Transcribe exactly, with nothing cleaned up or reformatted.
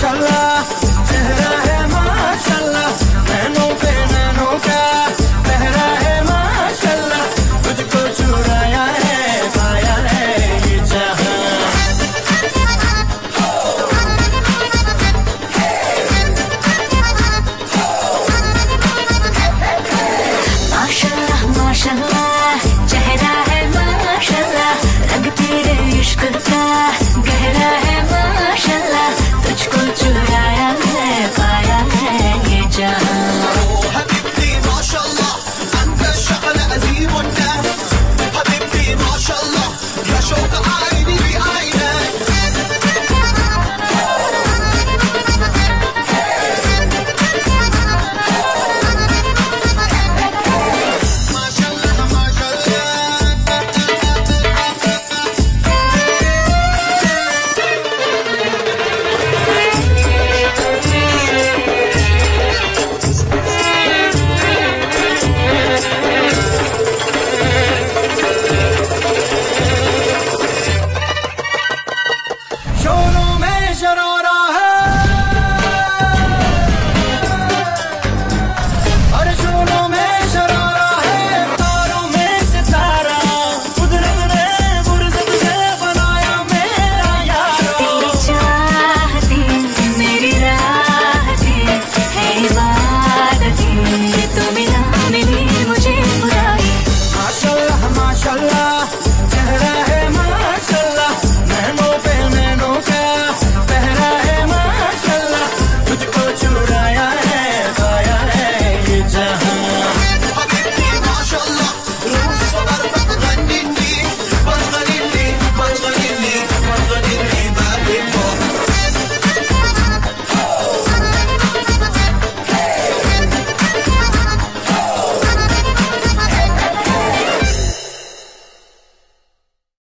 Inshallah.